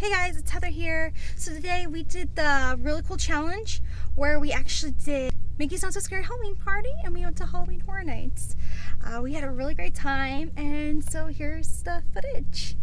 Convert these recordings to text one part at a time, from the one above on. Hey guys, it's Heather here. So today we did the really cool challenge where we actually did Mickey's Not So Scary Halloween Party and we went to Halloween Horror Nights. We had a really great time, and so here's the footage.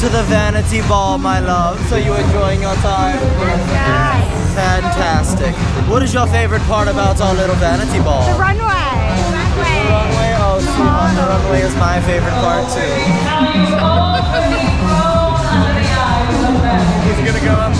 To the Vanity Ball, my love. So you enjoying your time? Yes. Fantastic. What is your favorite part about our little Vanity Ball? The runway. The runway? Oh, sweetheart, the runway is my favorite part too. He's gonna go up